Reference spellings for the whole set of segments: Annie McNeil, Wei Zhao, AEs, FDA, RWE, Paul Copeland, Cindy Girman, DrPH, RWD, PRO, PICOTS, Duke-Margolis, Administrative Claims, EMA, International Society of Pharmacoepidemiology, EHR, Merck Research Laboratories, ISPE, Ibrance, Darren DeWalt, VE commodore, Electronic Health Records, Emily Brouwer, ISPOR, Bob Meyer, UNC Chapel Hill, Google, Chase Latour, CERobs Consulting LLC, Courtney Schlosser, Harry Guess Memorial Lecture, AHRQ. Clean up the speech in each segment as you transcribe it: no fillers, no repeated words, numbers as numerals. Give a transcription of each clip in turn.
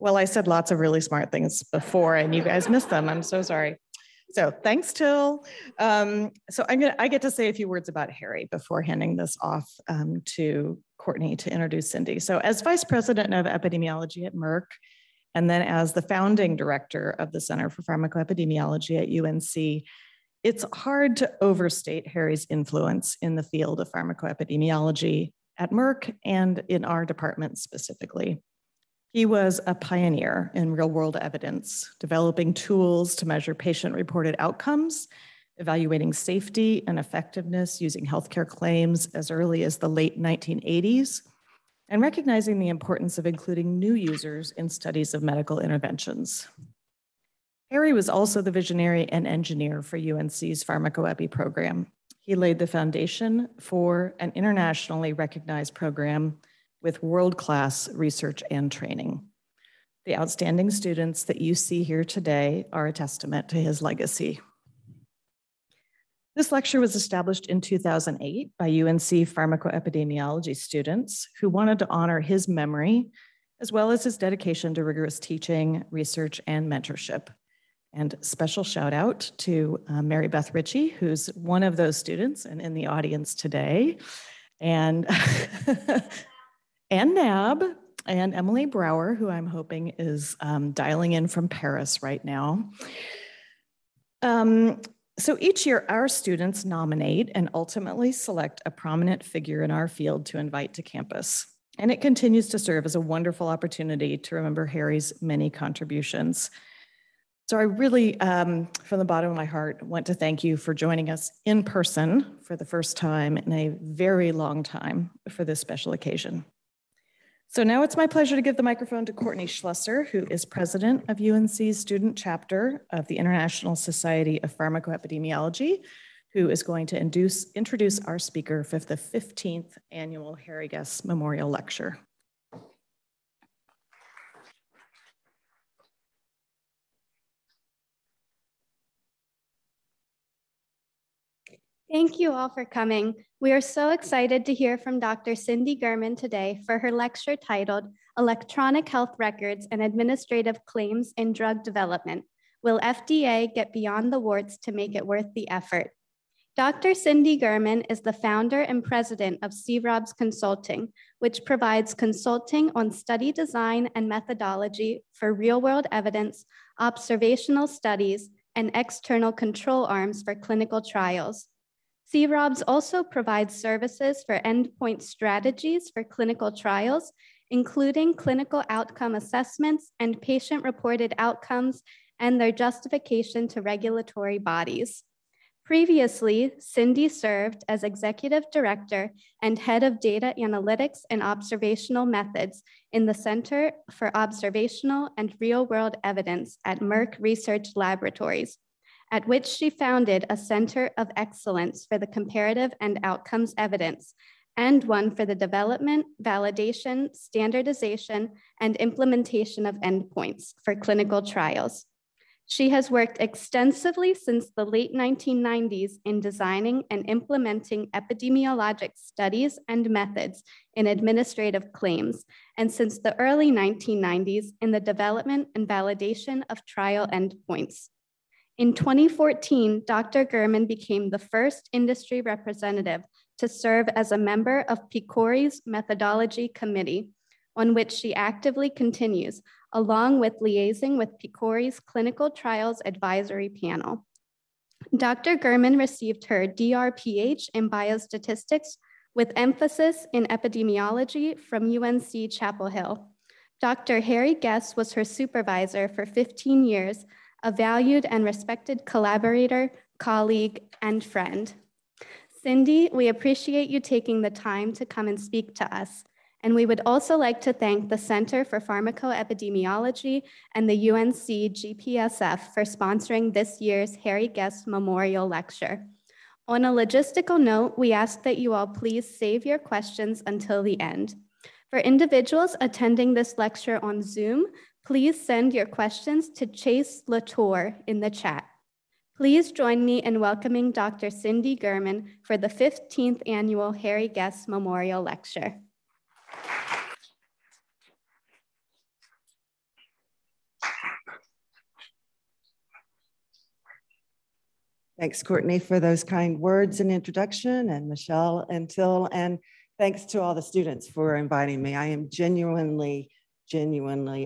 Well, I said lots of really smart things before and you guys missed them. I'm so sorry. So thanks, Till. I get to say a few words about Harry before handing this off to Courtney to introduce Cindy. So as Vice President of Epidemiology at Merck, and then as the founding director of the Center for Pharmacoepidemiology at UNC, it's hard to overstate Harry's influence in the field of pharmacoepidemiology at Merck and in our department specifically. He was a pioneer in real-world evidence, developing tools to measure patient-reported outcomes, evaluating safety and effectiveness using healthcare claims as early as the late 1980s, and recognizing the importance of including new users in studies of medical interventions. Harry was also the visionary and engineer for UNC's PharmacoEpi program. He laid the foundation for an internationally recognized program with world-class research and training. The outstanding students that you see here today are a testament to his legacy. This lecture was established in 2008 by UNC pharmacoepidemiology students who wanted to honor his memory, as well as his dedication to rigorous teaching, research, and mentorship. And special shout out to Mary Beth Ritchie, who's one of those students and in the audience today. And and NAB, and Emily Brouwer, who I'm hoping is dialing in from Paris right now. So each year, our students nominate and ultimately select a prominent figure in our field to invite to campus. And it continues to serve as a wonderful opportunity to remember Harry's many contributions. So I really, from the bottom of my heart, want to thank you for joining us in person for the first time in a very long time for this special occasion. So now it's my pleasure to give the microphone to Courtney Schlosser, who is president of UNC's student chapter of the International Society of Pharmacoepidemiology, who is going to introduce our speaker for the 15th annual Harry Guess Memorial Lecture. Thank you all for coming. We are so excited to hear from Dr. Cindy Girman today for her lecture titled Electronic Health Records and Administrative Claims in Drug Development. Will FDA Get Beyond the Warts to Make It Worth the Effort? Dr. Cindy Girman is the founder and president of CERobs Consulting, which provides consulting on study design and methodology for real-world evidence, observational studies, and external control arms for clinical trials. CERobs also provides services for endpoint strategies for clinical trials, including clinical outcome assessments and patient-reported outcomes and their justification to regulatory bodies. Previously, Cindy served as executive director and head of data analytics and observational methods in the Center for Observational and Real-World Evidence at Merck Research Laboratories, at which she founded a center of excellence for the comparative and outcomes evidence, and one for the development, validation, standardization, and implementation of endpoints for clinical trials. She has worked extensively since the late 1990s in designing and implementing epidemiologic studies and methods in administrative claims, and since the early 1990s in the development and validation of trial endpoints. In 2014, Dr. Girman became the first industry representative to serve as a member of PCORI's methodology committee, on which she actively continues, along with liaising with PCORI's clinical trials advisory panel. Dr. Girman received her DrPH in biostatistics with emphasis in epidemiology from UNC Chapel Hill. Dr. Harry Guess was her supervisor for 15 years, a valued and respected collaborator, colleague, and friend. Cindy, we appreciate you taking the time to come and speak to us. And we would also like to thank the Center for Pharmacoepidemiology and the UNC GPSF for sponsoring this year's Harry Guess Memorial Lecture. On a logistical note, we ask that you all please save your questions until the end. For individuals attending this lecture on Zoom, please send your questions to Chase Latour in the chat. Please join me in welcoming Dr. Cindy Girman for the 15th annual Harry Guess Memorial Lecture. Thanks, Courtney, for those kind words and introduction, and Michelle and Till, and thanks to all the students for inviting me. I am genuinely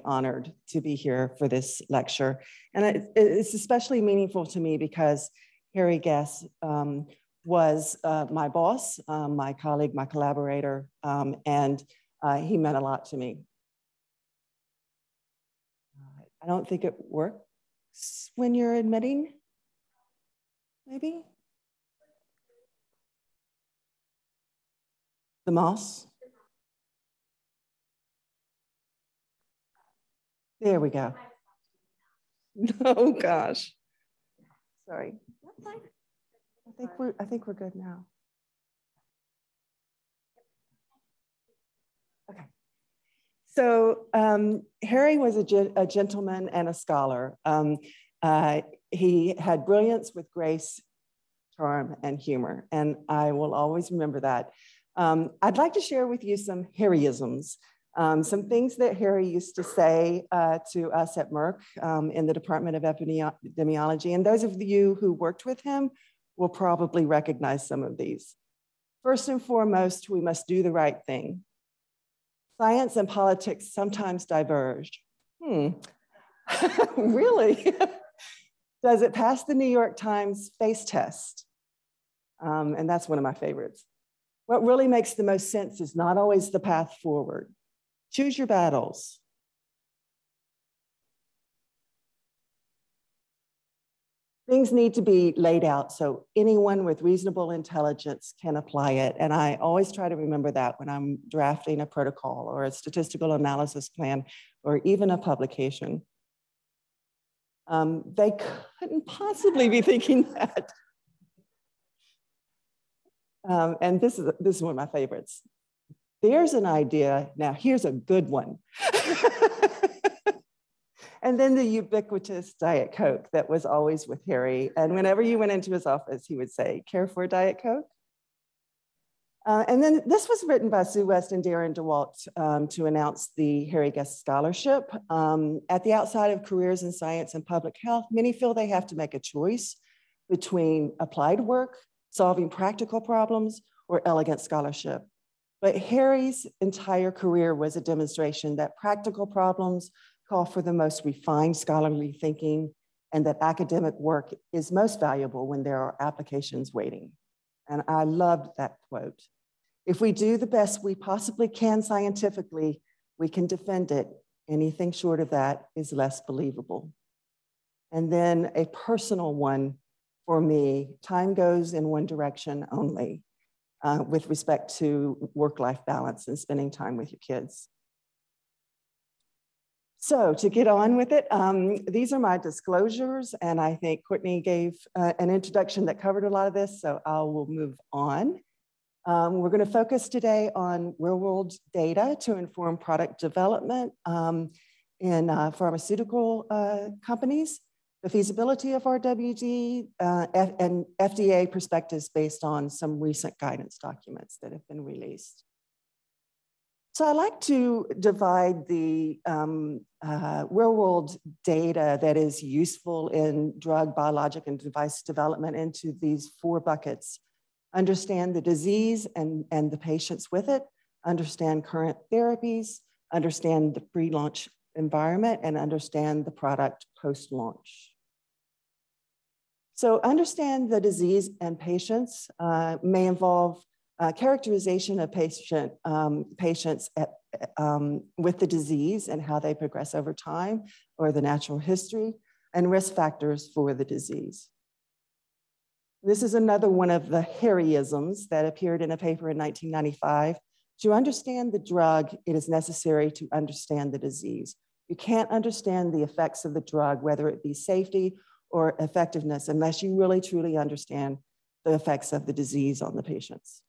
honored to be here for this lecture. And it's especially meaningful to me because Harry Guess was my boss, my colleague, my collaborator, and he meant a lot to me. I don't think it works when you're admitting, maybe? The mouse? There we go. Oh gosh, sorry. I think we're good now. Okay. So Harry was a gentleman and a scholar. He had brilliance with grace, charm, and humor, and I will always remember that. I'd like to share with you some Harryisms, some things that Harry used to say to us at Merck in the Department of Epidemiology, and those of you who worked with him will probably recognize some of these. First and foremost, we must do the right thing. Science and politics sometimes diverged. Really? Does it pass the New York Times face test? And that's one of my favorites. What really makes the most sense is not always the path forward. Choose your battles. Things need to be laid out so anyone with reasonable intelligence can apply it. And I always try to remember that when I'm drafting a protocol or a statistical analysis plan or even a publication. They couldn't possibly be thinking that. And this is one of my favorites. There's an idea, now here's a good one. And then the ubiquitous Diet Coke that was always with Harry. And whenever you went into his office, he would say, care for a Diet Coke? And then this was written by Sue West and Darren DeWalt to announce the Harry Guess Scholarship. At the outside of careers in science and public health, many feel they have to make a choice between applied work, solving practical problems, or elegant scholarship. But Harry's entire career was a demonstration that practical problems call for the most refined scholarly thinking and that academic work is most valuable when there are applications waiting. And I loved that quote. If we do the best we possibly can scientifically, we can defend it. Anything short of that is less believable. And then a personal one for me, time goes in one direction only with respect to work-life balance and spending time with your kids. So to get on with it, these are my disclosures, and I think Courtney gave an introduction that covered a lot of this, so I will move on. We're gonna focus today on real-world data to inform product development in pharmaceutical companies, the feasibility of RWD, and FDA perspectives based on some recent guidance documents that have been released. So I like to divide the real-world data that is useful in drug, biologic, and device development into these four buckets. Understand the disease and the patients with it, understand current therapies, understand the pre-launch environment, and understand the product post-launch. So understand the disease and patients may involve characterization of patients with the disease and how they progress over time, or the natural history, and risk factors for the disease. This is another one of the Harryisms that appeared in a paper in 1995. To understand the drug, it is necessary to understand the disease. You can't understand the effects of the drug, whether it be safety or effectiveness, unless you really truly understand the effects of the disease on the patients.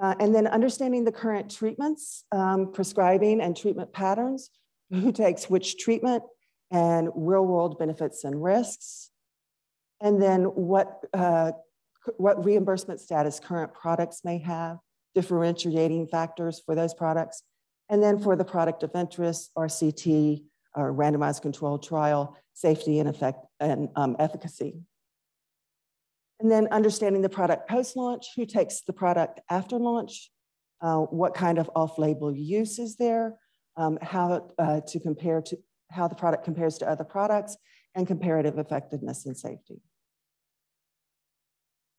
And then understanding the current treatments, prescribing and treatment patterns, who takes which treatment, and real-world benefits and risks. And then what reimbursement status current products may have, differentiating factors for those products. And then for the product of interest, RCT, or randomized controlled trial, safety and efficacy. And then understanding the product post-launch, who takes the product after launch, what kind of off-label use is there, how to compare to how the product compares to other products, and comparative effectiveness and safety.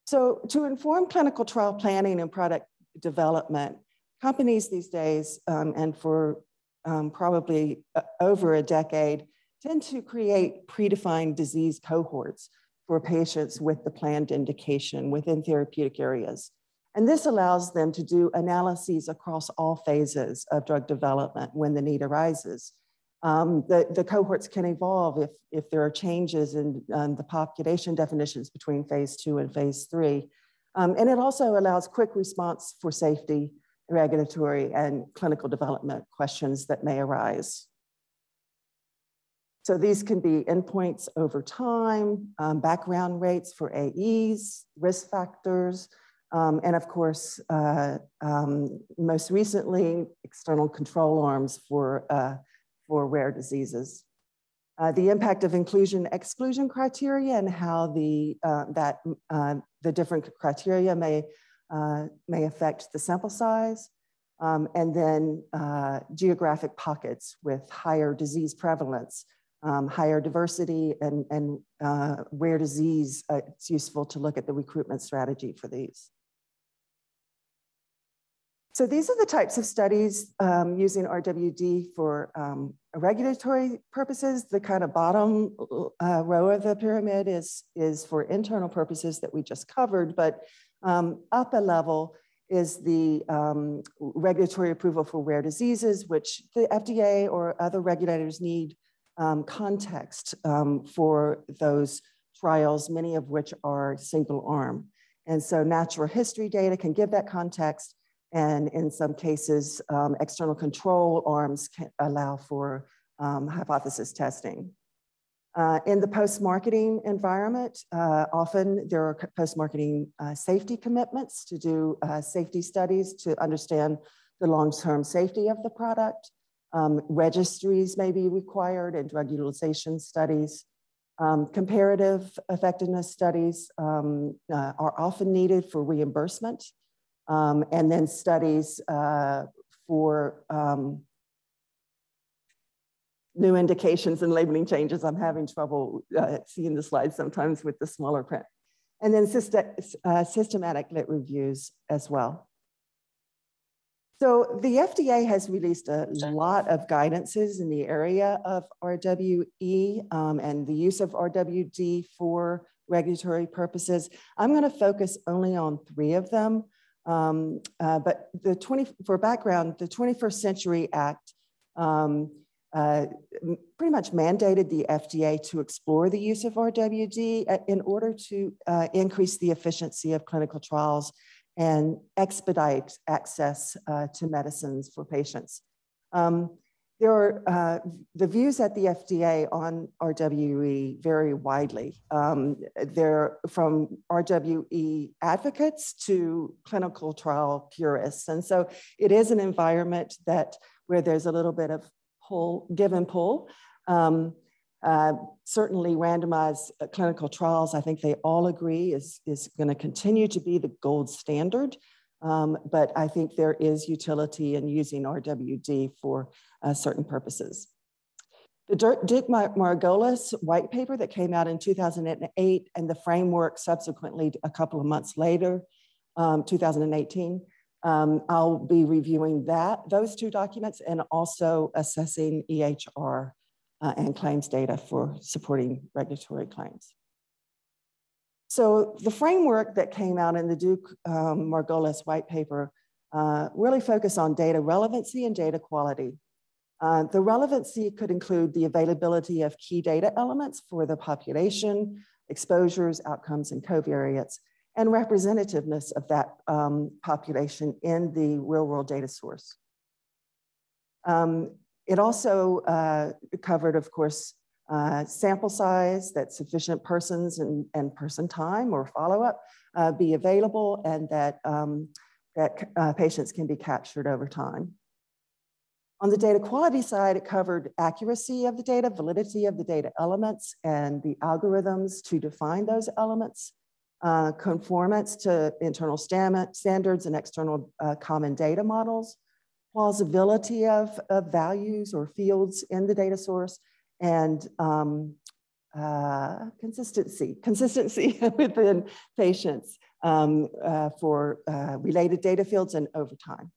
So to inform clinical trial planning and product development, companies these days, and for probably over a decade, tend to create predefined disease cohorts for patients with the planned indication within therapeutic areas. And this allows them to do analyses across all phases of drug development when the need arises. The cohorts can evolve if there are changes in the population definitions between phase 2 and phase 3. And it also allows quick response for safety, regulatory, and clinical development questions that may arise. So these can be endpoints over time, background rates for AEs, risk factors, and of course, most recently, external control arms for rare diseases. The impact of inclusion-exclusion criteria and how the different criteria may affect the sample size, and then geographic pockets with higher disease prevalence, higher diversity, and rare disease. It's useful to look at the recruitment strategy for these. So these are the types of studies using RWD for regulatory purposes. The kind of bottom row of the pyramid is for internal purposes that we just covered, but up a level is the regulatory approval for rare diseases, which the FDA or other regulators need context for those trials, many of which are single arm. And so natural history data can give that context, and in some cases, external control arms can allow for hypothesis testing. In the post-marketing environment, often there are post-marketing safety commitments to do safety studies to understand the long-term safety of the product. Registries may be required and drug utilization studies. Comparative effectiveness studies are often needed for reimbursement. And then studies for new indications and labeling changes. I'm having trouble seeing the slides sometimes with the smaller print. And then systematic lit reviews as well. So the FDA has released a lot of guidances in the area of RWE and the use of RWD for regulatory purposes. I'm going to focus only on 3 of them. But for background, the 21st Century Act pretty much mandated the FDA to explore the use of RWD in order to increase the efficiency of clinical trials and expedite access to medicines for patients. There are the views at the FDA on RWE vary widely. They're from RWE advocates to clinical trial purists. And so it is an environment where there's a little bit of pull, give and pull. Certainly randomized clinical trials, I think they all agree is gonna continue to be the gold standard. But I think there is utility in using RWD for certain purposes. The Duke-Margolis white paper that came out in 2008 and the framework subsequently a couple of months later, 2018, I'll be reviewing those 2 documents and also assessing EHR and claims data for supporting regulatory claims. So the framework that came out in the Duke-Margolis white paper really focused on data relevancy and data quality. The relevancy could include the availability of key data elements for the population, exposures, outcomes, and covariates, and representativeness of that population in the real-world data source. It also covered, of course, sample size, that sufficient persons and person time or follow-up be available, and that patients can be captured over time. On the data quality side, it covered accuracy of the data, validity of the data elements, and the algorithms to define those elements, conformance to internal standards and external common data models, plausibility of values or fields in the data source, and consistency within patients for related data fields and over time.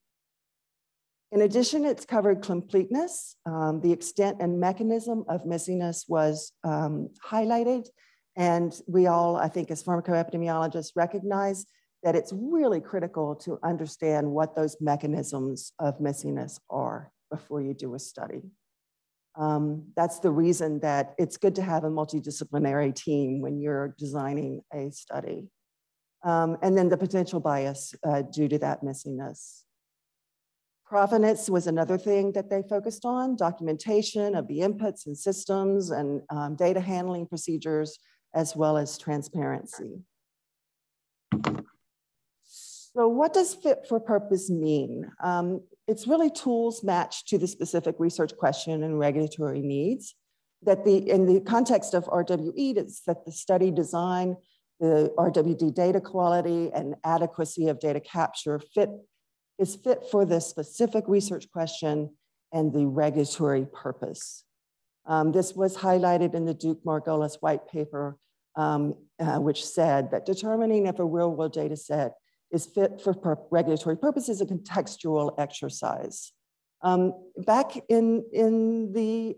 In addition, it's covered completeness. The extent and mechanism of missingness was highlighted. And we all, I think, as pharmacoepidemiologists, recognize that it's really critical to understand what those mechanisms of missingness are before you do a study. That's the reason that it's good to have a multidisciplinary team when you're designing a study. And then the potential bias due to that missingness. Provenance was another thing that they focused on, documentation of the inputs and systems and data handling procedures, as well as transparency. So what does fit for purpose mean? It's really tools matched to the specific research question and regulatory needs. That in the context of RWE, it's that the study design, the RWD data quality and adequacy of data capture is fit for the specific research question and the regulatory purpose. This was highlighted in the Duke-Margolis white paper, which said that determining if a real-world data set is fit for regulatory purposes is a contextual exercise. Back in the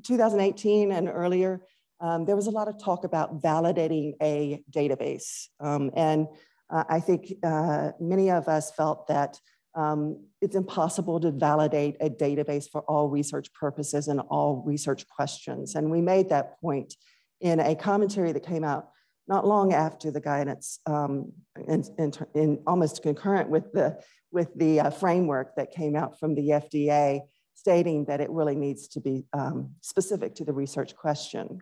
2018 and earlier, there was a lot of talk about validating a database. I think many of us felt that it's impossible to validate a database for all research purposes and all research questions. And we made that point in a commentary that came out not long after the guidance, almost concurrent with the framework that came out from the FDA, stating that it really needs to be specific to the research question.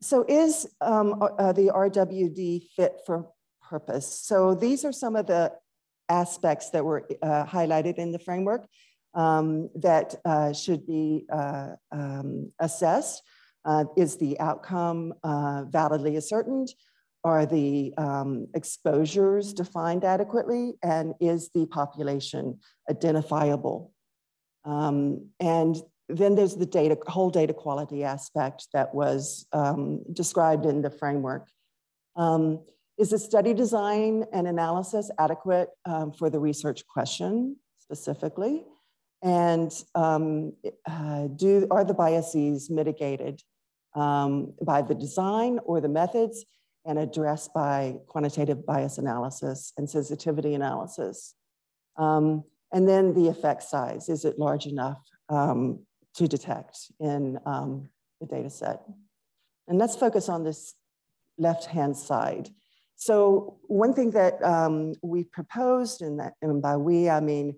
So is the RWD fit for purpose? So these are some of the aspects that were highlighted in the framework that should be assessed. Is the outcome validly ascertained? Are the exposures defined adequately? And is the population identifiable? Then there's the whole data quality aspect that was described in the framework. Is the study design and analysis adequate for the research question specifically? And are the biases mitigated by the design or the methods and addressed by quantitative bias analysis and sensitivity analysis? And then the effect size, is it large enough to detect in the data set? And let's focus on this left-hand side. So one thing that we proposed, and by we, I mean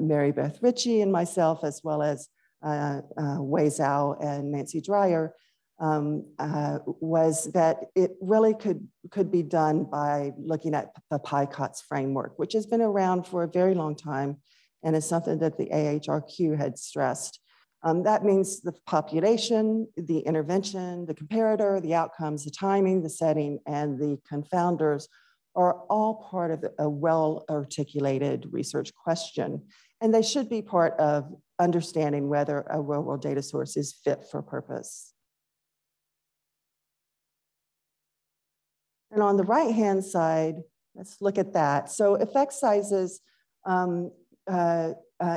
Mary Beth Ritchie and myself, as well as Wei Zhao and Nancy Dreyer, was that it really could be done by looking at the PICOTS framework, which has been around for a very long time, and it's something that the AHRQ had stressed. That means the population, the intervention, the comparator, the outcomes, the timing, the setting, and the confounders are all part of a well-articulated research question. And they should be part of understanding whether a real-world data source is fit for purpose. And on the right-hand side, let's look at that. So effect sizes,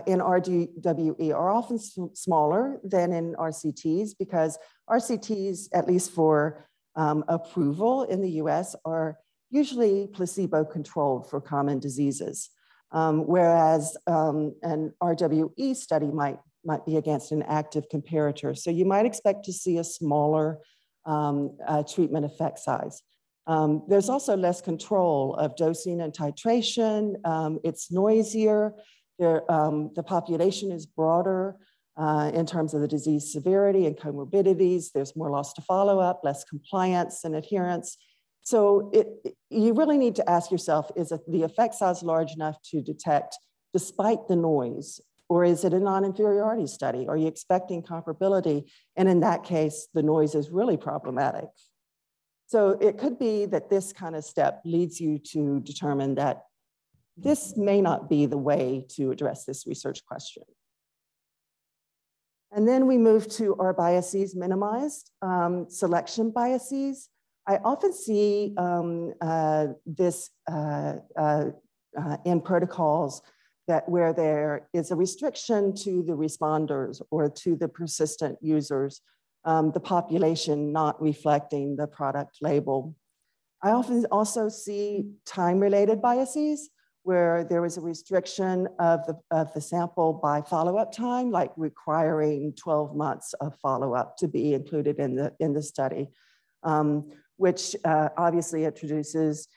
in RWE are often smaller than in RCTs, because RCTs, at least for approval in the US, are usually placebo-controlled for common diseases, whereas an RWE study might be against an active comparator. So you might expect to see a smaller treatment effect size. There's also less control of dosing and titration. It's noisier. The population is broader in terms of the disease severity and comorbidities. There's more loss to follow-up, less compliance and adherence. So you really need to ask yourself, is the effect size large enough to detect despite the noise? Or is it a non-inferiority study? Are you expecting comparability? And in that case, the noise is really problematic. So it could be that this kind of step leads you to determine that this may not be the way to address this research question. And then we move to our biases minimized, selection biases. I often see this in protocols that where there is a restriction to the responders or to the persistent users, the population not reflecting the product label. I often also see time-related biases where there was a restriction of the sample by follow-up time, like requiring 12 months of follow-up to be included in the study, which obviously introduces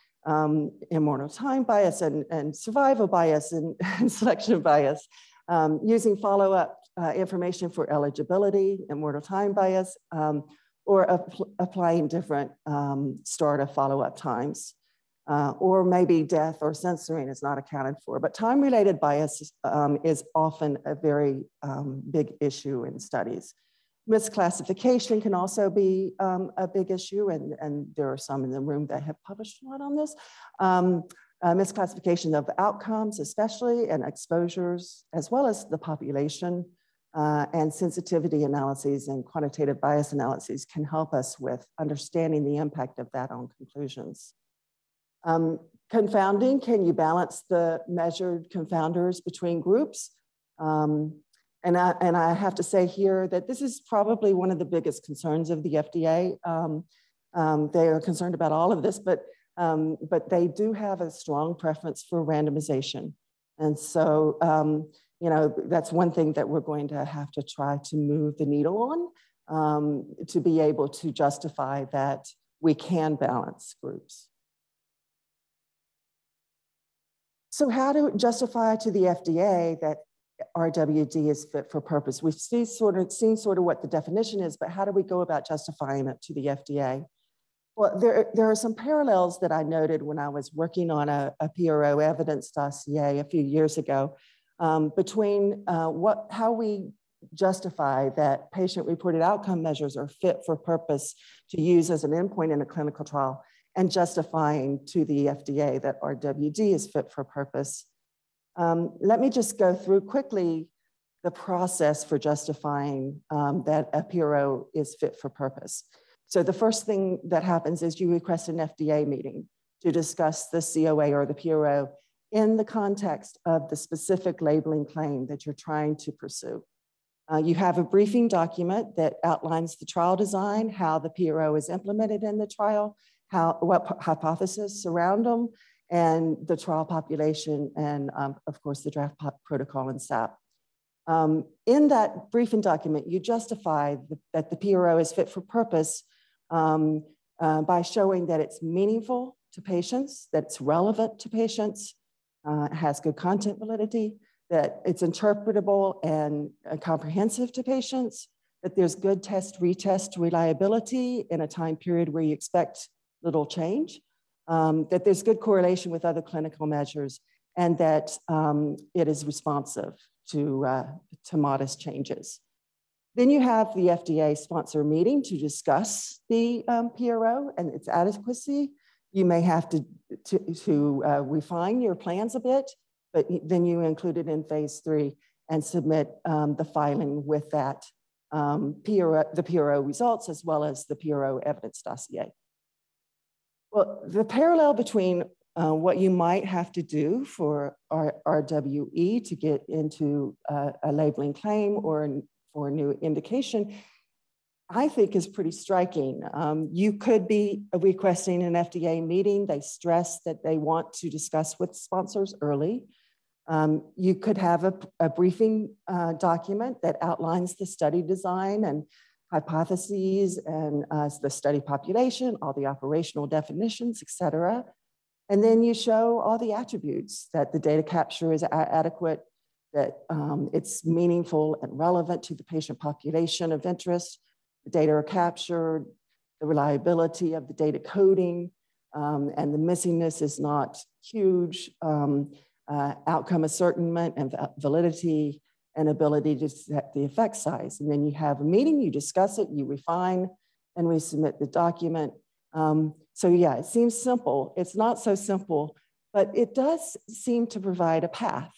immortal time bias and survival bias and selection bias, using follow-up information for eligibility, immortal time bias, or applying different start of follow-up times, or maybe death or censoring is not accounted for. But time-related bias is often a very big issue in studies. Misclassification can also be a big issue, and there are some in the room that have published a lot on this. Misclassification of outcomes, especially, and exposures, as well as the population, and sensitivity analyses and quantitative bias analyses can help us with understanding the impact of that on conclusions. Confounding, can you balance the measured confounders between groups? And I have to say here that this is probably one of the biggest concerns of the FDA. They are concerned about all of this, but they do have a strong preference for randomization. And so, you know, that's one thing that we're going to have to try to move the needle on to be able to justify that we can balance groups. So how to justify to the FDA that RWD is fit for purpose? We've seen sort of what the definition is, but how do we go about justifying it to the FDA? Well, there are some parallels that I noted when I was working on a PRO evidence dossier a few years ago between how we justify that patient-reported outcome measures are fit for purpose to use as an endpoint in a clinical trial and justifying to the FDA that RWD is fit for purpose. Let me just go through quickly the process for justifying that a PRO is fit for purpose. So the first thing that happens is you request an FDA meeting to discuss the COA or the PRO in the context of the specific labeling claim that you're trying to pursue. You have a briefing document that outlines the trial design, how the PRO is implemented in the trial, what hypotheses surround them, and the trial population, and of course, the draft protocol and SAP. In that briefing document, you justify that the PRO is fit for purpose by showing that it's meaningful to patients, that it's relevant to patients, has good content validity, that it's interpretable and comprehensive to patients, that there's good test-retest reliability in a time period where you expect little change, that there's good correlation with other clinical measures, and that it is responsive to modest changes. Then you have the FDA sponsor meeting to discuss the PRO and its adequacy. You may have to refine your plans a bit, but then you include it in phase 3 and submit the filing with that the PRO results as well as the PRO evidence dossier. Well, the parallel between what you might have to do for RWE to get into a labeling claim or for a new indication, I think is pretty striking. You could be requesting an FDA meeting. They stress that they want to discuss with sponsors early. You could have a briefing document that outlines the study design and hypotheses and the study population, all the operational definitions, et cetera. And then you show all the attributes, that the data capture is adequate, that it's meaningful and relevant to the patient population of interest, the data are captured, the reliability of the data coding, and the missingness is not huge, outcome ascertainment and validity, and ability to detect the effect size. And then you have a meeting, you discuss it, you refine, and we submit the document. So yeah, it seems simple. It's not so simple, but it does seem to provide a path.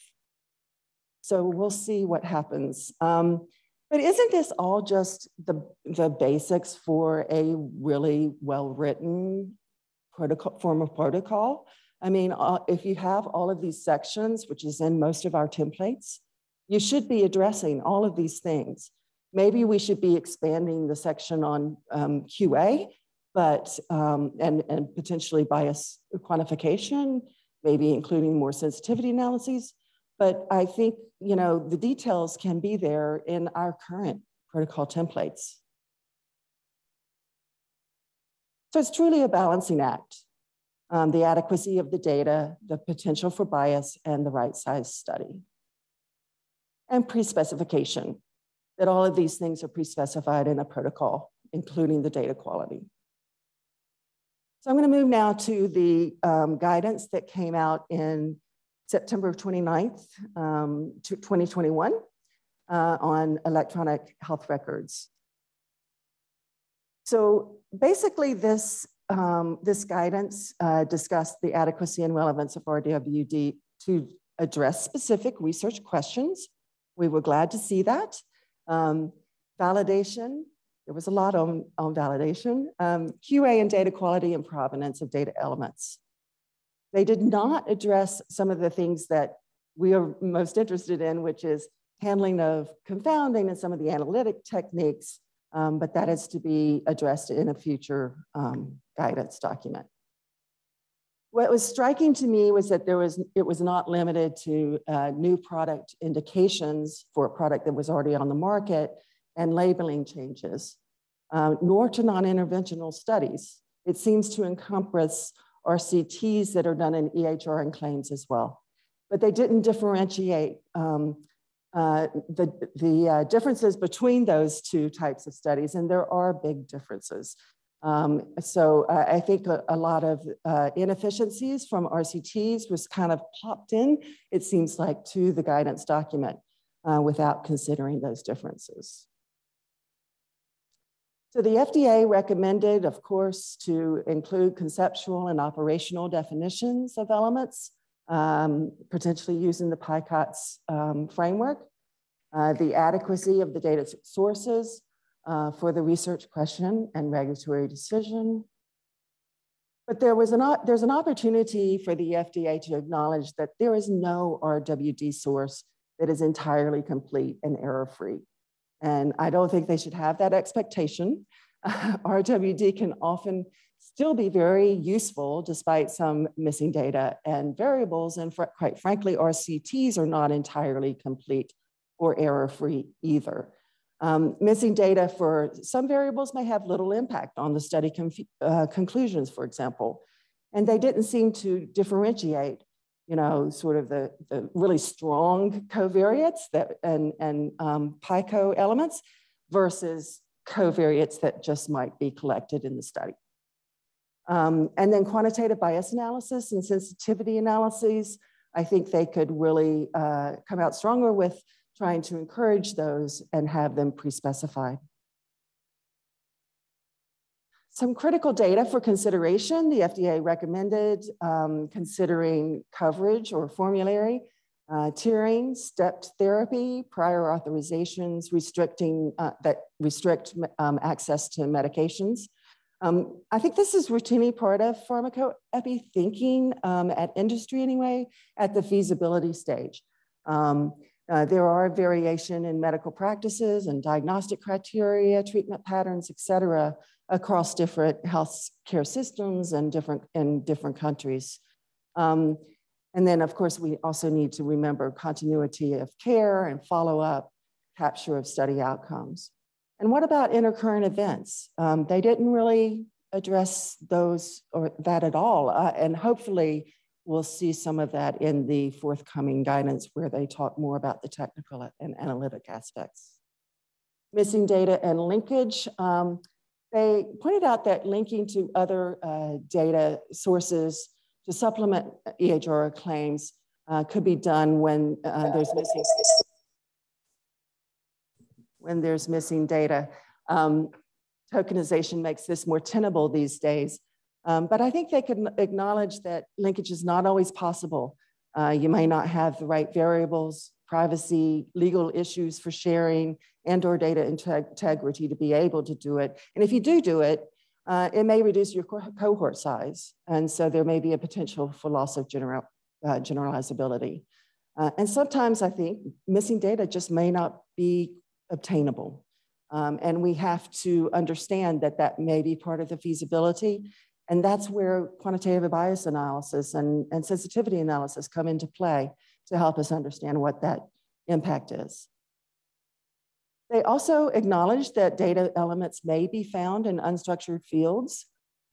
So we'll see what happens. But isn't this all just the basics for a really well-written form of protocol? I mean, if you have all of these sections, which is in most of our templates, you should be addressing all of these things. Maybe we should be expanding the section on QA, but, and potentially bias quantification, maybe including more sensitivity analyses. But I think, you know, the details can be there in our current protocol templates. So it's truly a balancing act, the adequacy of the data, the potential for bias, and the right size study. And pre-specification, that all of these things are pre-specified in a protocol, including the data quality. So I'm gonna move now to the guidance that came out in September 29th, 2021 on electronic health records. So basically this, this guidance discussed the adequacy and relevance of RWD to address specific research questions. We were glad to see that. Validation, there was a lot on validation. QA and data quality and provenance of data elements. They did not address some of the things that we are most interested in, which is handling of confounding and some of the analytic techniques, but that is to be addressed in a future guidance document. What was striking to me was that it was not limited to new product indications for a product that was already on the market and labeling changes, nor to non-interventional studies. It seems to encompass RCTs that are done in EHR and claims as well. But they didn't differentiate the differences between those two types of studies, and there are big differences. So I think a lot of inefficiencies from RCTs was kind of plopped in, it seems like, to the guidance document without considering those differences. So the FDA recommended, of course, to include conceptual and operational definitions of elements, potentially using the PICOTS framework, the adequacy of the data sources, for the research question and regulatory decision. But there's an opportunity for the FDA to acknowledge that there is no RWD source that is entirely complete and error-free. And I don't think they should have that expectation. RWD can often still be very useful despite some missing data and variables. And quite frankly, RCTs are not entirely complete or error-free either. Missing data for some variables may have little impact on the study conclusions, for example. And they didn't seem to differentiate, you know, sort of the really strong covariates that, and PICO elements versus covariates that just might be collected in the study. And then quantitative bias analysis and sensitivity analyses, I think they could really come out stronger with trying to encourage those and have them pre-specified. Some critical data for consideration, the FDA recommended considering coverage or formulary, tiering, stepped therapy, prior authorizations, that restrict access to medications. I think this is routinely part of pharmacoepi thinking at industry anyway, at the feasibility stage. There are variation in medical practices and diagnostic criteria, treatment patterns, et cetera, across different health care systems and in different countries. And then, of course, we also need to remember continuity of care and follow-up, capture of study outcomes. And what about intercurrent events? They didn't really address those or that at all, and hopefully, we'll see some of that in the forthcoming guidance where they talk more about the technical and analytic aspects. Missing data and linkage. They pointed out that linking to other data sources to supplement EHR claims could be done when there's missing data. Tokenization makes this more tenable these days. But I think they can acknowledge that linkage is not always possible. You may not have the right variables, privacy, legal issues for sharing, and or data integrity to be able to do it. And if you do it, it may reduce your cohort size. And so there may be a potential for loss of generalizability. And sometimes I think missing data just may not be obtainable. And we have to understand that that may be part of the feasibility. And that's where quantitative bias analysis and sensitivity analysis come into play to help us understand what that impact is. They also acknowledge that data elements may be found in unstructured fields,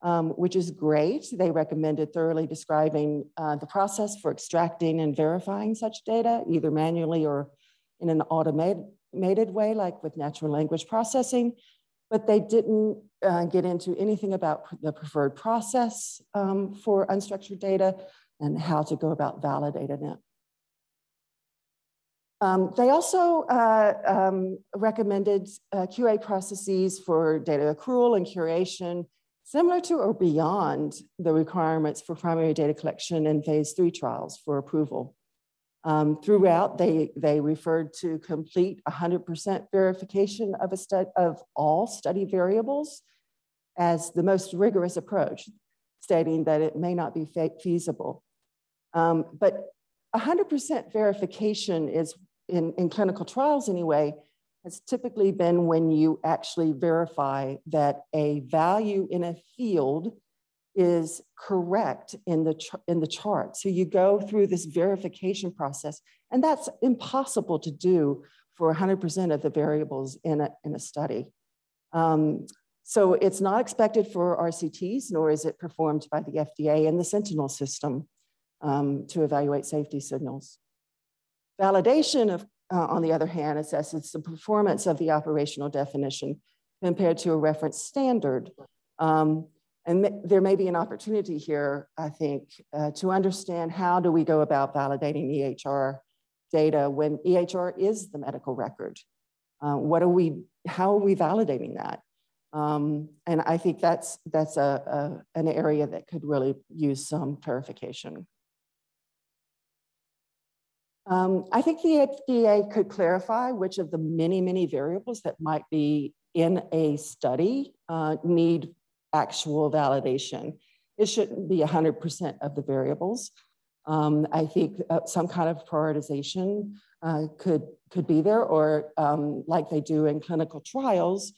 which is great. They recommended thoroughly describing the process for extracting and verifying such data, either manually or in an automated way, like with natural language processing, but they didn't get into anything about the preferred process for unstructured data and how to go about validating it. They also recommended QA processes for data accrual and curation, similar to or beyond the requirements for primary data collection in phase 3 trials for approval. Throughout, they referred to complete 100% verification of all study variables as the most rigorous approach, stating that it may not be feasible. But 100% verification is, in clinical trials anyway, has typically been when you actually verify that a value in a field is correct in the chart. So you go through this verification process, and that's impossible to do for 100% of the variables in a study. So it's not expected for RCTs, nor is it performed by the FDA and the Sentinel system to evaluate safety signals. Validation, on the other hand, assesses the performance of the operational definition compared to a reference standard. And there may be an opportunity here, I think, to understand how do we go about validating EHR data when EHR is the medical record? How are we validating that? And I think that's an area that could really use some clarification. I think the FDA could clarify which of the many, many variables that might be in a study need actual validation. It shouldn't be 100% of the variables. I think some kind of prioritization could be there, or like they do in clinical trials,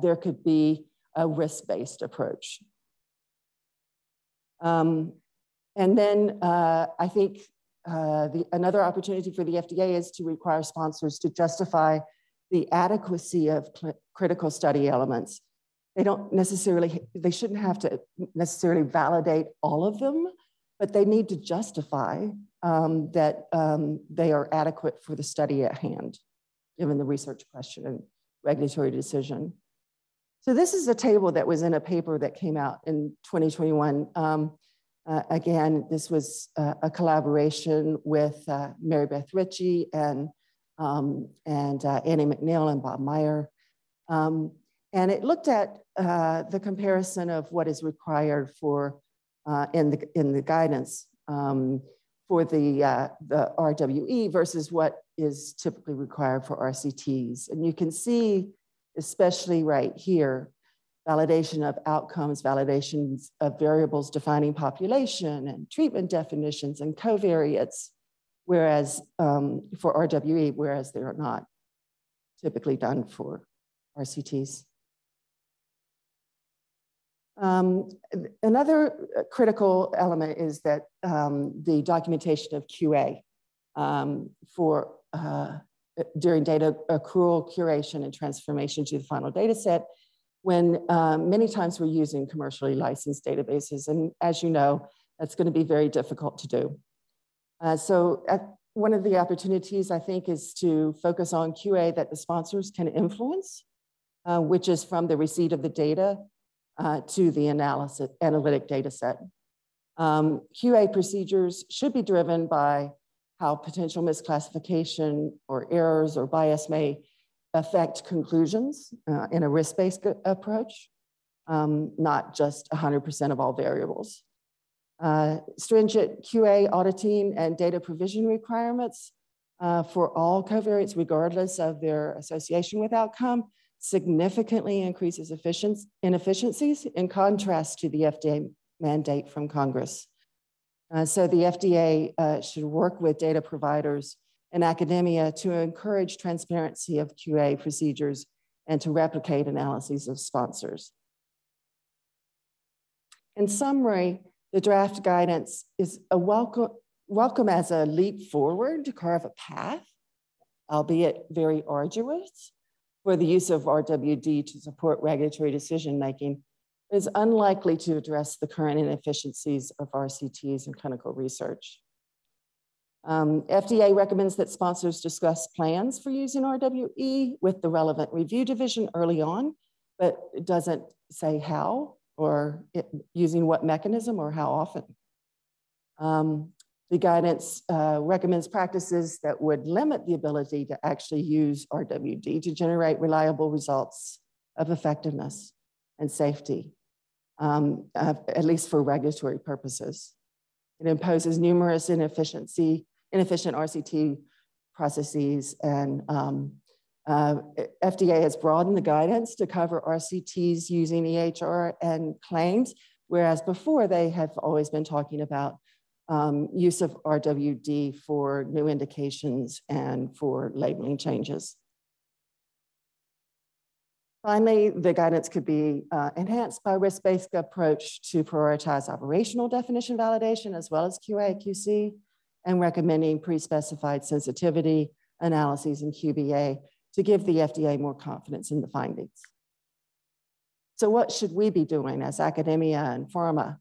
there could be a risk-based approach. And then I think another opportunity for the FDA is to require sponsors to justify the adequacy of critical study elements. They shouldn't have to necessarily validate all of them, but they need to justify that they are adequate for the study at hand, given the research question and regulatory decision. So this is a table that was in a paper that came out in 2021. Again, this was a collaboration with Mary Beth Ritchie and Annie McNeil and Bob Meyer. And it looked at the comparison of what is required for in the guidance for the RWE versus what is typically required for RCTs. And you can see, especially right here, validation of outcomes, validations of variables defining population and treatment definitions and covariates, whereas for RWE, whereas they are not typically done for RCTs. Another critical element is that the documentation of QA for during data accrual, curation, and transformation to the final data set, when many times we're using commercially licensed databases. And as you know, that's going to be very difficult to do. So one of the opportunities, I think, is to focus on QA that the sponsors can influence, which is from the receipt of the data to the analytic data set. QA procedures should be driven by how potential misclassification or errors or bias may affect conclusions in a risk-based approach, not just 100% of all variables. Stringent QA auditing and data provision requirements for all covariates, regardless of their association with outcome, significantly increases inefficiencies in contrast to the FDA mandate from Congress. So the FDA should work with data providers and academia to encourage transparency of QA procedures and to replicate analyses of sponsors. In summary, the draft guidance is a welcome as a leap forward to carve a path, albeit very arduous, for the use of RWD to support regulatory decision-making. It is unlikely to address the current inefficiencies of RCTs in clinical research. FDA recommends that sponsors discuss plans for using RWE with the relevant review division early on, but it doesn't say how or using what mechanism or how often. The guidance recommends practices that would limit the ability to actually use RWD to generate reliable results of effectiveness and safety, at least for regulatory purposes. It imposes numerous inefficient RCT processes, and FDA has broadened the guidance to cover RCTs using EHR and claims, whereas before they have always been talking about use of RWD for new indications and for labeling changes. Finally, the guidance could be enhanced by risk-based approach to prioritize operational definition validation as well as QA, QC, and recommending pre-specified sensitivity analyses in QBA to give the FDA more confidence in the findings. So what should we be doing as academia and pharma?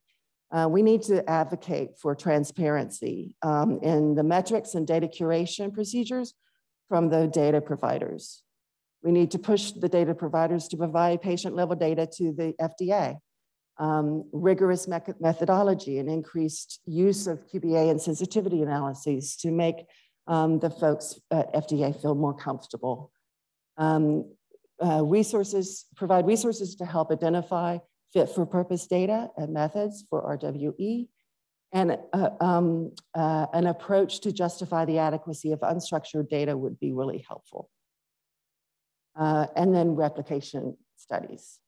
We need to advocate for transparency in the metrics and data curation procedures from the data providers. We need to push the data providers to provide patient-level data to the FDA. Rigorous methodology and increased use of QBA and sensitivity analyses to make the folks at FDA feel more comfortable. Provide resources to help identify fit-for-purpose data and methods for RWE, and an approach to justify the adequacy of unstructured data would be really helpful. And then replication studies.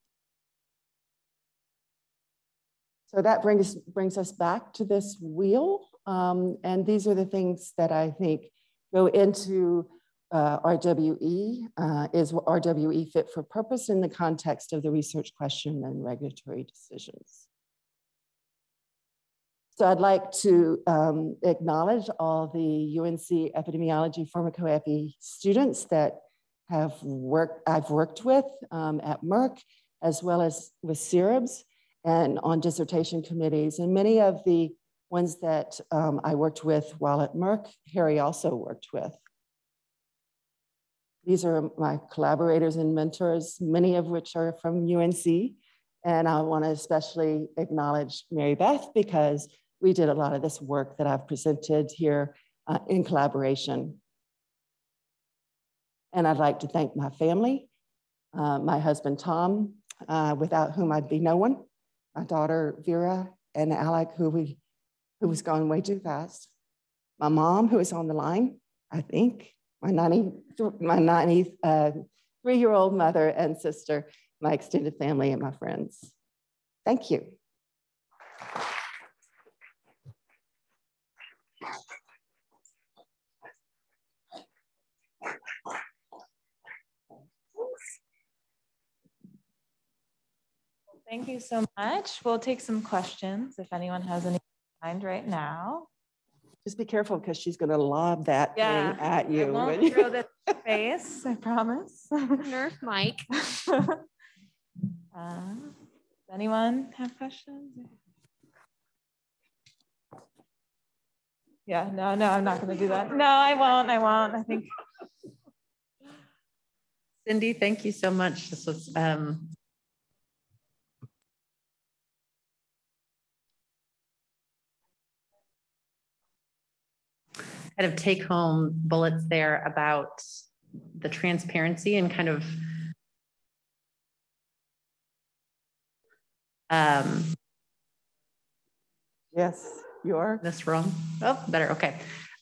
So that brings us back to this wheel, and these are the things that I think go into RWE. Is RWE fit for purpose in the context of the research question and regulatory decisions? So I'd like to acknowledge all the UNC Epidemiology Pharmacoepi students that I've worked with at Merck, as well as with CERobs and on dissertation committees. And many of the ones that I worked with while at Merck, Harry also worked with. These are my collaborators and mentors, many of which are from UNC. And I want to especially acknowledge Mary Beth, because we did a lot of this work that I've presented here in collaboration. And I'd like to thank my family, my husband, Tom, without whom I'd be no one, my daughter, Vera, and Alec, who was gone way too fast, my mom, who is on the line, I think, my 93-year-old mother and sister, my extended family, and my friends. Thank you. Thank you so much. We'll take some questions if anyone has any in mind right now. Just be careful, because she's going to lob that thing at you. I won't throw that in your face, I promise. Nerf Mike. Does anyone have questions? Yeah, no, I'm not going to do that. No, I won't, I think. Cindy, thank you so much. This was kind of take home bullets there about the transparency and kind of yes, you are. That's wrong. Oh, better. Okay.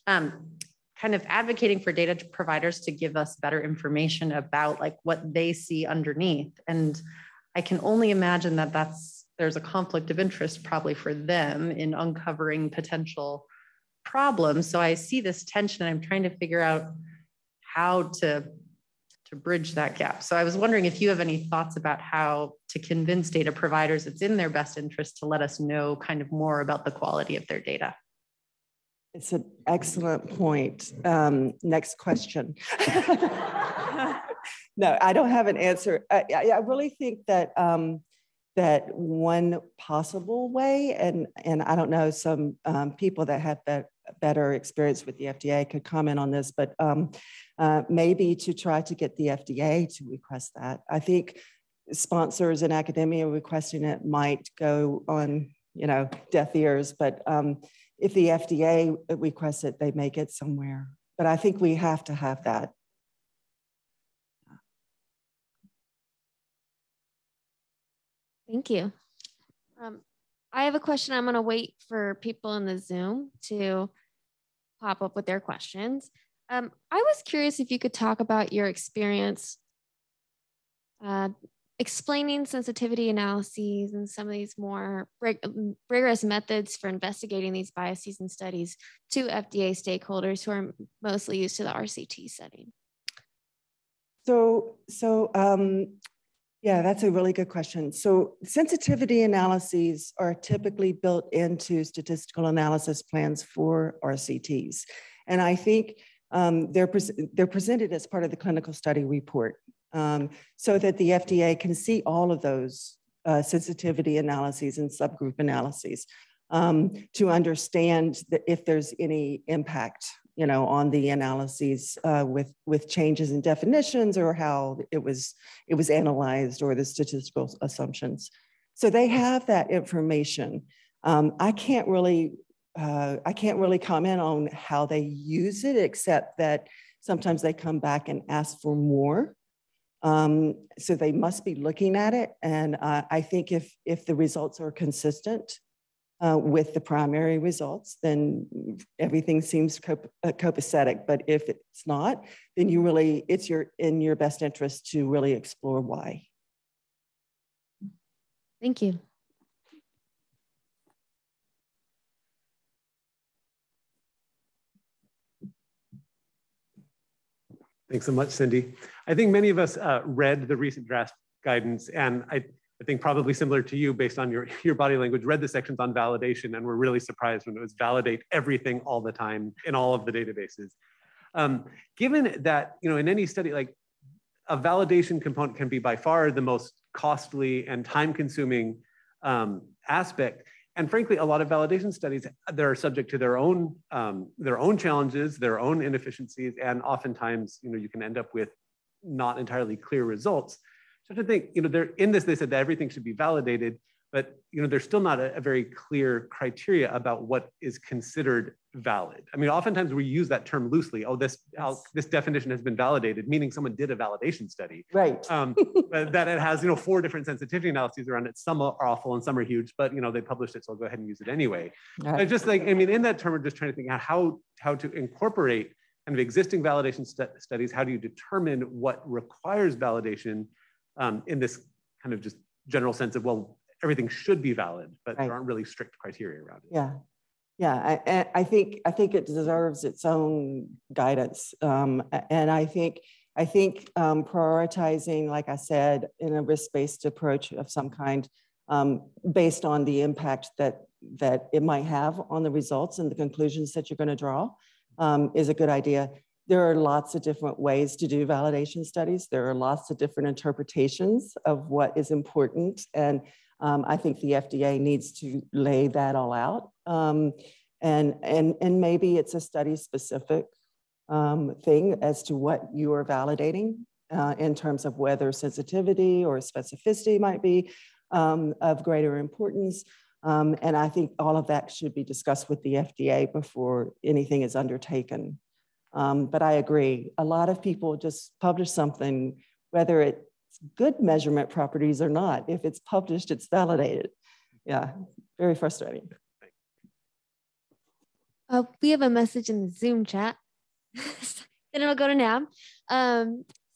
Kind of advocating for data providers to give us better information about like what they see underneath. And I can only imagine that there's a conflict of interest probably for them in uncovering potential problems. So I see this tension and I'm trying to figure out how to bridge that gap. So I was wondering if you have any thoughts about how to convince data providers it's in their best interest to let us know kind of more about the quality of their data. It's an excellent point. Next question. No, I don't have an answer. I really think that that one possible way, and I don't know, some people that have better experience with the FDA could comment on this, but maybe to try to get the FDA to request that. I think sponsors in academia requesting it might go on, you know, deaf ears, but if the FDA requests it, they may get somewhere. But I think we have to have that. Thank you. I have a question. I'm going to wait for people in the Zoom to pop up with their questions. I was curious if you could talk about your experience explaining sensitivity analyses and some of these more rigorous methods for investigating these biases and studies to FDA stakeholders who are mostly used to the RCT setting. Yeah, that's a really good question. So sensitivity analyses are typically built into statistical analysis plans for RCTs. And I think they're presented as part of the clinical study report so that the FDA can see all of those sensitivity analyses and subgroup analyses to understand that if there's any impact, you know, on the analyses with changes in definitions or how it was analyzed or the statistical assumptions. So they have that information. I can't really comment on how they use it, except that sometimes they come back and ask for more. So they must be looking at it. And I think if the results are consistent with the primary results, then everything seems copacetic. But if it's not, then you really, it's in your best interest to really explore why. Thank you. Thanks so much, Cindy. I think many of us read the recent draft guidance, and I think probably similar to you based on your body language, read the sections on validation and were really surprised when it was validate everything all the time in all of the databases. Given that, you know, in any study, like a validation component can be by far the most costly and time-consuming aspect. And frankly, a lot of validation studies, they're subject to their own challenges, their own inefficiencies, and oftentimes, you know, you can end up with not entirely clear results. So to think, you know, they're in this, they said that everything should be validated, but, you know, there's still not a very clear criteria about what is considered valid. I mean, oftentimes we use that term loosely. Oh, this definition has been validated, meaning someone did a validation study. Right. But that it has, you know, 4 different sensitivity analyses around it. Some are awful and some are huge, but, you know, they published it, so I'll go ahead and use it anyway. Right. So just like, I mean, in that term, we're just trying to think out how to incorporate kind of existing validation studies. How do you determine what requires validation? In this kind of just general sense of, well, everything should be valid, but right. There aren't really strict criteria around it. Yeah, yeah. I think it deserves its own guidance, and I think prioritizing, like I said, in a risk-based approach of some kind, based on the impact that it might have on the results and the conclusions that you're going to draw, is a good idea. There are lots of different ways to do validation studies. There are lots of different interpretations of what is important. And I think the FDA needs to lay that all out. And maybe it's a study specific thing as to what you are validating in terms of whether sensitivity or specificity might be of greater importance. And I think all of that should be discussed with the FDA before anything is undertaken. But I agree, a lot of people just publish something, whether it's good measurement properties or not. If it's published, it's validated. Yeah, very frustrating. We have a message in the Zoom chat. Then it'll go to Nab.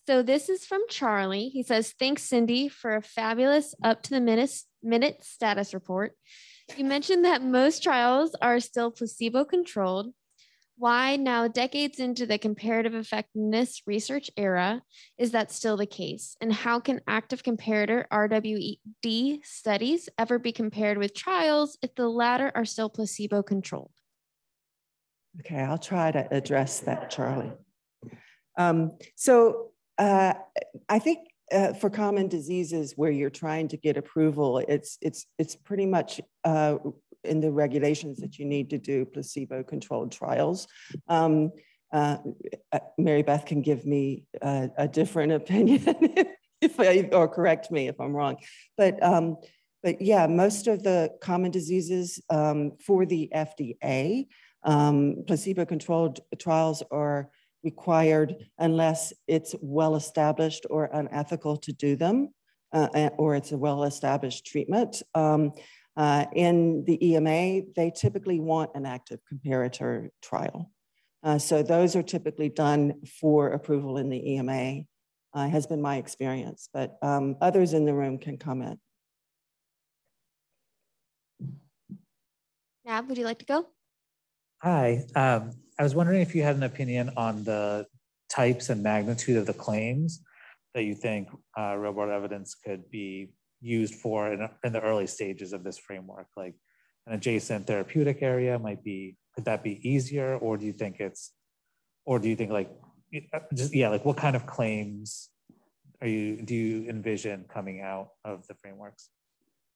So this is from Charlie. He says, thanks, Cindy, for a fabulous up-to-the-minute status report. You mentioned that most trials are still placebo-controlled. Why now, decades into the comparative effectiveness research era, is that still the case? And how can active comparator RWD studies ever be compared with trials if the latter are still placebo-controlled? Okay, I'll try to address that, Charlie. I think for common diseases where you're trying to get approval, it's pretty much in the regulations that you need to do placebo-controlled trials. Mary Beth can give me a different opinion or correct me if I'm wrong. But yeah, most of the common diseases for the FDA, placebo-controlled trials are required unless it's well-established or unethical to do them, or it's a well-established treatment. In the EMA, they typically want an active comparator trial. So those are typically done for approval in the EMA, has been my experience, but others in the room can comment. Nab, would you like to go? Hi. I was wondering if you had an opinion on the types and magnitude of the claims that you think real-world evidence could be used for in the early stages of this framework, like an adjacent therapeutic area might be, could that be easier? Or do you think it's, or do you think like, just, yeah, like what kind of claims are you, do you envision coming out of the frameworks?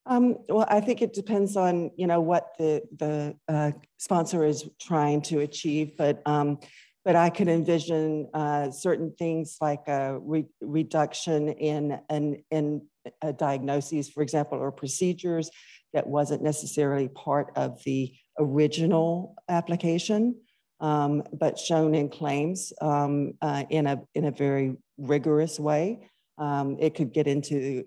Well, I think it depends on, you know, what the sponsor is trying to achieve, but I could envision certain things like a reduction in diagnoses, for example, or procedures that wasn't necessarily part of the original application, but shown in claims in a very rigorous way. It could get into,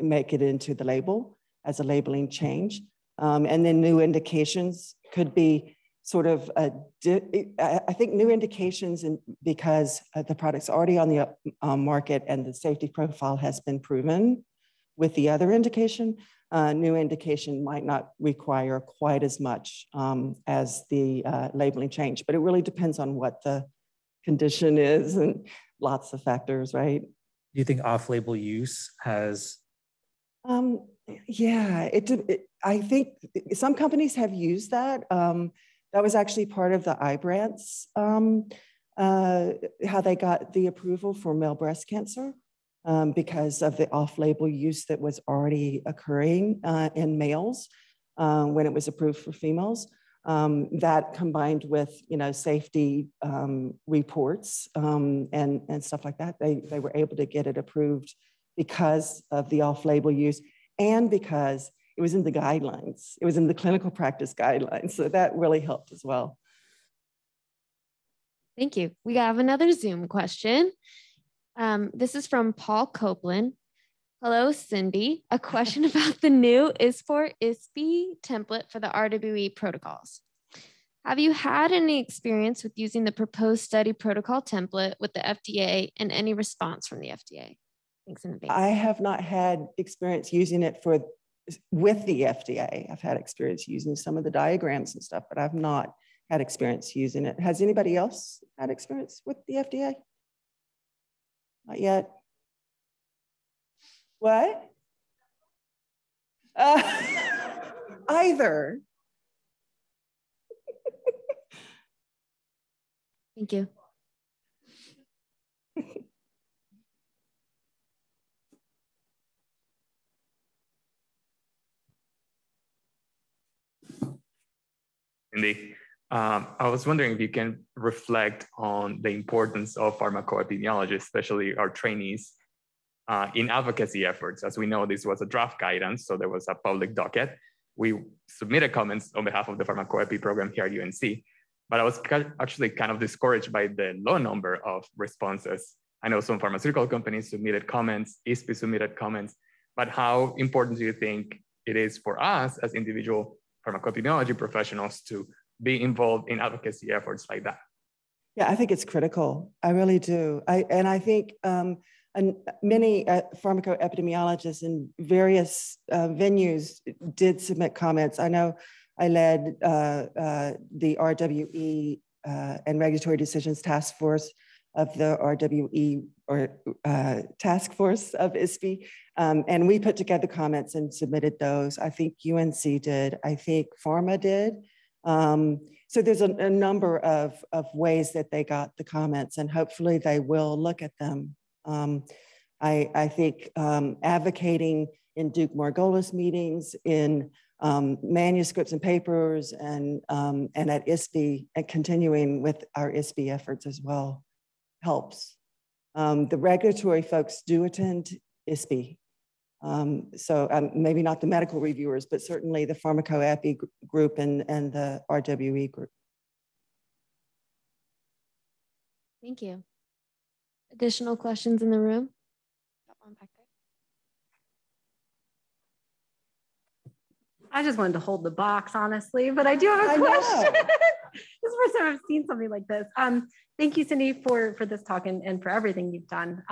make it into the label as a labeling change. And then new indications could be sort of, I think new indications in, because the product's already on the market and the safety profile has been proven with the other indication, new indication might not require quite as much as the labeling change, but it really depends on what the condition is and lots of factors, right? Do you think off-label use has? Yeah, I think some companies have used that. That was actually part of the Ibrance, how they got the approval for male breast cancer because of the off-label use that was already occurring in males when it was approved for females. That combined with, you know, safety reports and stuff like that, they were able to get it approved because of the off-label use and because it was in the guidelines. It was in the clinical practice guidelines. So that really helped as well. Thank you. We have another Zoom question. This is from Paul Copeland. Hello, Cindy. A question about the new ISPOR-ISPE template for the RWE protocols. Have you had any experience with using the proposed study protocol template with the FDA and any response from the FDA? Thanks in advance. I have not had experience using it with the FDA. I've had experience using some of the diagrams and stuff, but I've not had experience using it. Has anybody else had experience with the FDA? Not yet. What? Either. Thank you. Cindy, I was wondering if you can reflect on the importance of pharmacoepidemiologists, especially our trainees, in advocacy efforts. As we know, this was a draft guidance, so there was a public docket. we submitted comments on behalf of the pharmacoepi program here at UNC, but I was actually kind of discouraged by the low number of responses. I know some pharmaceutical companies submitted comments, ISPE submitted comments, but how important do you think it is for us as individual pharmacoepidemiology professionals to be involved in advocacy efforts like that? Yeah, I think it's critical. I really do. I think many pharmacoepidemiologists in various venues did submit comments. I know I led the RWE and Regulatory Decisions Task Force of the RWE or Task Force of ISPE, and we put together comments and submitted those. I think UNC did. I think Pharma did. So there's a number of ways that they got the comments, and hopefully they will look at them. I think advocating in Duke-Margolis meetings, in manuscripts and papers, and at ISPE, and continuing with our ISPE efforts as well helps. The regulatory folks do attend ISPE. So maybe not the medical reviewers, but certainly the pharmacoepi group and the RWE group. Thank you. Additional questions in the room? I just wanted to hold the box, honestly, but I do have a question. This is the first time I've seen something like this. Thank you, Cindy, for this talk and for everything you've done.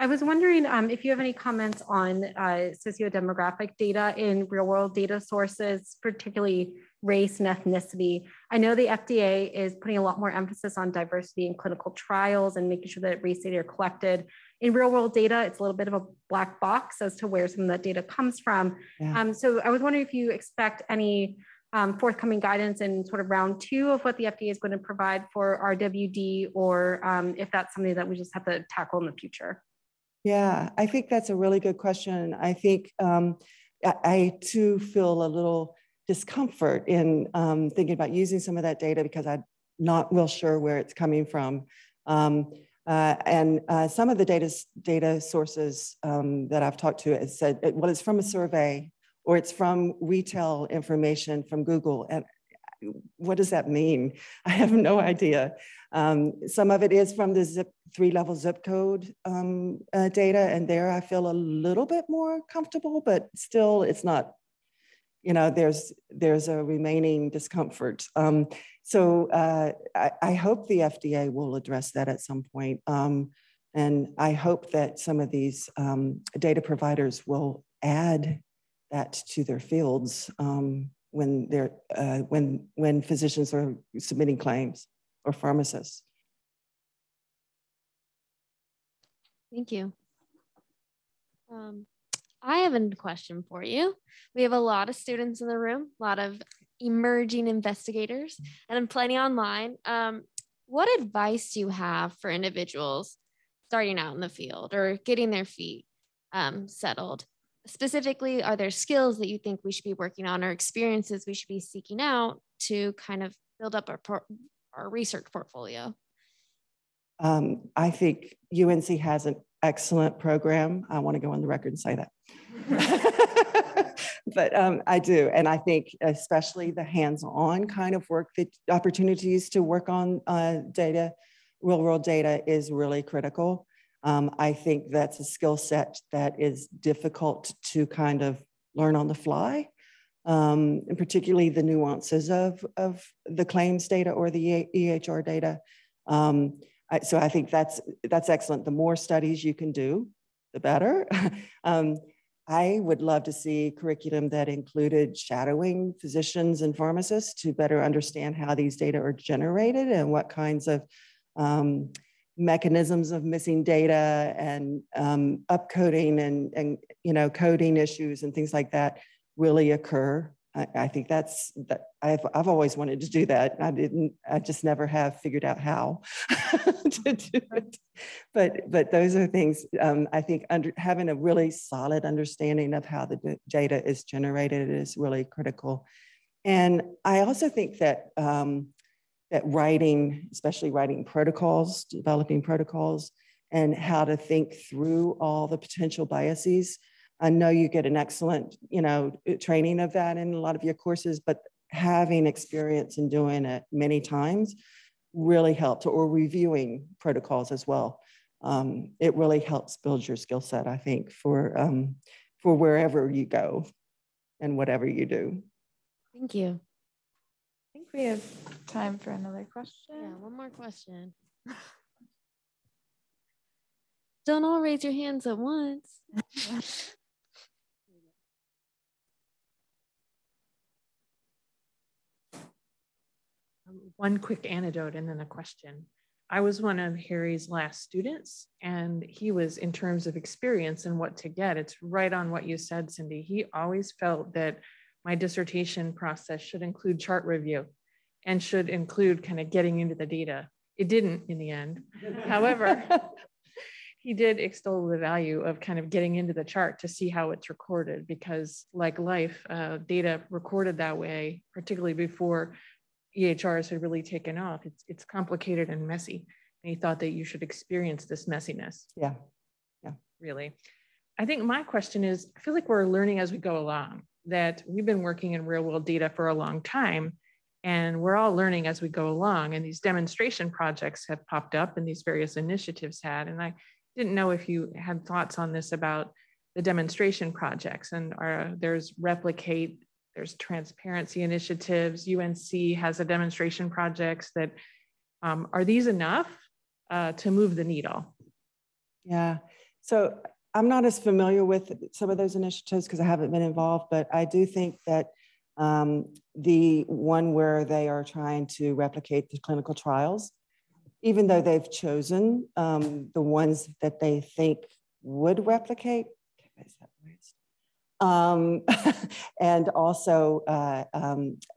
I was wondering if you have any comments on sociodemographic data in real world data sources, particularly race and ethnicity. I know the FDA is putting a lot more emphasis on diversity in clinical trials and making sure that race data are collected. In real world data, it's a little bit of a black box as to where some of that data comes from. Yeah. So I was wondering if you expect any forthcoming guidance in sort of round 2 of what the FDA is going to provide for RWD, or if that's something that we just have to tackle in the future. Yeah, I think that's a really good question. I think I too feel a little discomfort in thinking about using some of that data because I'm not real sure where it's coming from. Some of the data sources that I've talked to has said, well, it's from a survey or it's from retail information from Google. And what does that mean? I have no idea. Some of it is from the three-level zip code data, and there I feel a little bit more comfortable, but still it's not, you know, there's a remaining discomfort. So I hope the FDA will address that at some point. And I hope that some of these data providers will add that to their fields when physicians are submitting claims or pharmacists. Thank you. I have a question for you. We have a lot of students in the room, a lot of emerging investigators, and plenty online. What advice do you have for individuals starting out in the field or getting their feet settled? Specifically, are there skills that you think we should be working on or experiences we should be seeking out to kind of build up our research portfolio? I think UNC has an excellent program. I want to go on the record and say that. But I do. And I think especially the hands-on kind of work, the opportunities to work on data, real-world data is really critical. I think that's a skill set that is difficult to kind of learn on the fly, and particularly the nuances of the claims data or the EHR data. So I think that's excellent. The more studies you can do, the better. I would love to see curriculum that included shadowing physicians and pharmacists to better understand how these data are generated and what kinds of mechanisms of missing data and upcoding and you know, coding issues and things like that really occur. I think that's that. I've always wanted to do that. I just never have figured out how to do it. But those are things I think having a really solid understanding of how the data is generated is really critical. And I also think that that writing, especially writing protocols, developing protocols, and how to think through all the potential biases I know you get an excellent, training of that in a lot of your courses, but having experience in doing it many times really helps, or reviewing protocols as well. It really helps build your skill set, I think, for wherever you go and whatever you do. Thank you. I think we have time for another question. Yeah, one more question. Don't all raise your hands at once. One quick anecdote and then a question. I was one of Harry's last students, and he was, in terms of experience and what to get, it's right on what you said, Cindy. He always felt that my dissertation process should include chart review and should include kind of getting into the data. It didn't in the end. However, he did extol the value of kind of getting into the chart to see how it's recorded, because like life, data recorded that way, particularly before EHRs had really taken off. It's complicated and messy. And he thought that you should experience this messiness. Yeah, yeah. Really. I think my question is, I feel like we're learning as we go along, that we've been working in real world data for a long time, and we're all learning as we go along. And these demonstration projects have popped up and these various initiatives had. And I didn't know if you had thoughts on this about the demonstration projects, and there's Replicate, there's transparency initiatives. UNC has a demonstration projects that, are these enough to move the needle? Yeah, so I'm not as familiar with some of those initiatives because I haven't been involved, but I do think that the one where they are trying to replicate the clinical trials, even though they've chosen the ones that they think would replicate, and also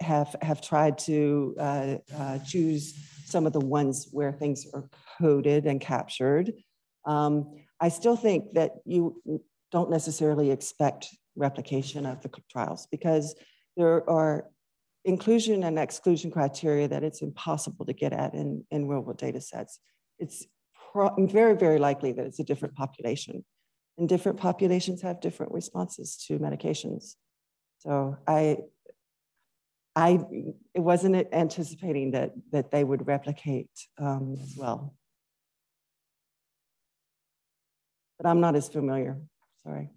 have tried to choose some of the ones where things are coded and captured. I still think that you don't necessarily expect replication of the trials, because there are inclusion and exclusion criteria that it's impossible to get at in real world data sets. It's very, very likely that it's a different population. And different populations have different responses to medications. So I wasn't anticipating that they would replicate as well. But I'm not as familiar, sorry.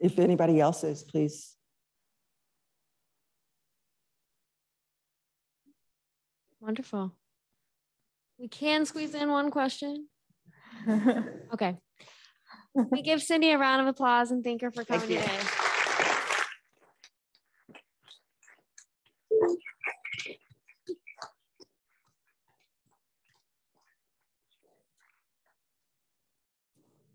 If anybody else is, please. Wonderful. We can squeeze in one question. Okay. We give Cindy a round of applause and thank her for coming today.